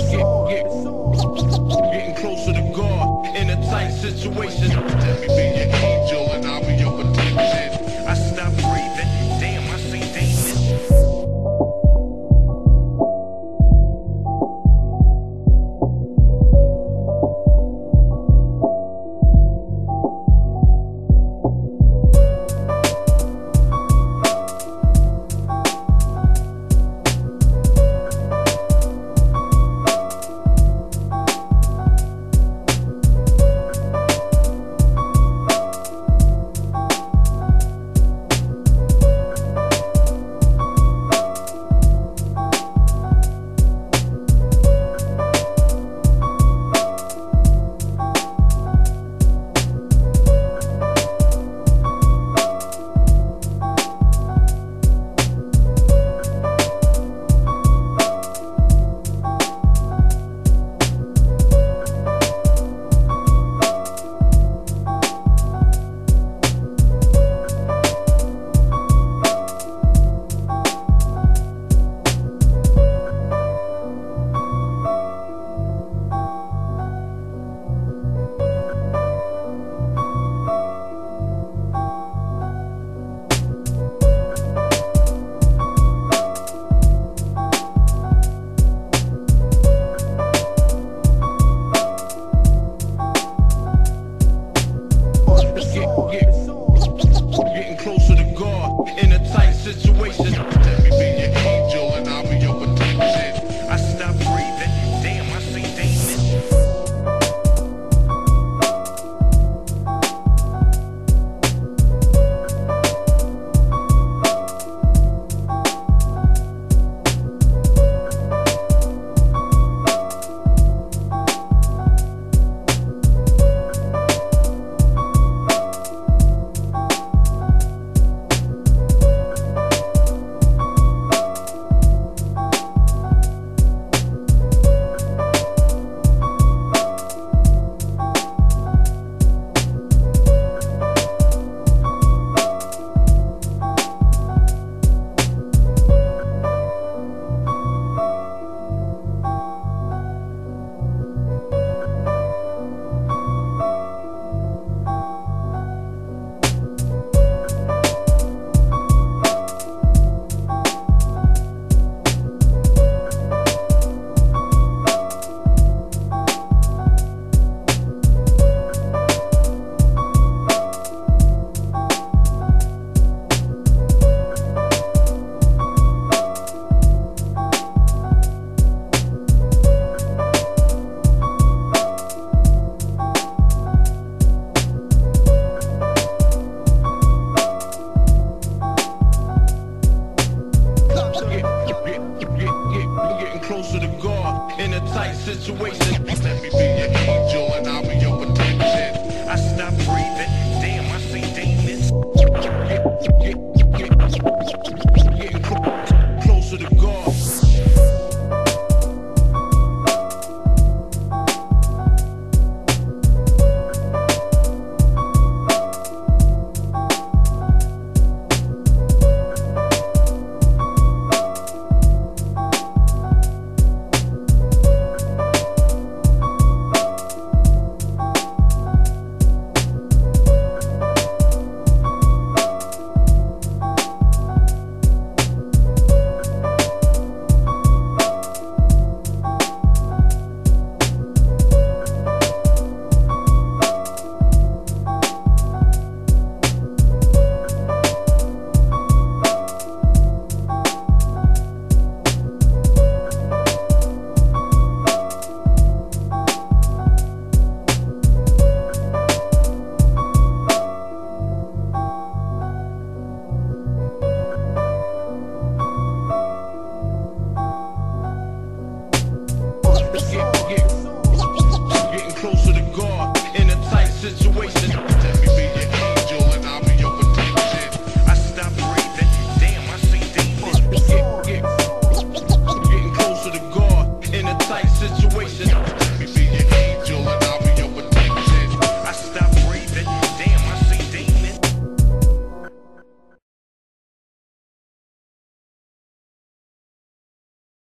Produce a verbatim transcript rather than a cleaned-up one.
It's hard. Getting closer to God in a tight situation. Let me be your angel and I'll be your protection. I stop breathing. Damn, I see closer to God in a tight situation. Let me be your angel and I'll be your protection. I stop breathing. Damn, I see demons. Closer to God in a tight situation. Let me be your angel and I'll be your protection. I stop breathing. Damn, I see demons. Getting closer to God. Getting closer to God in a tight situation.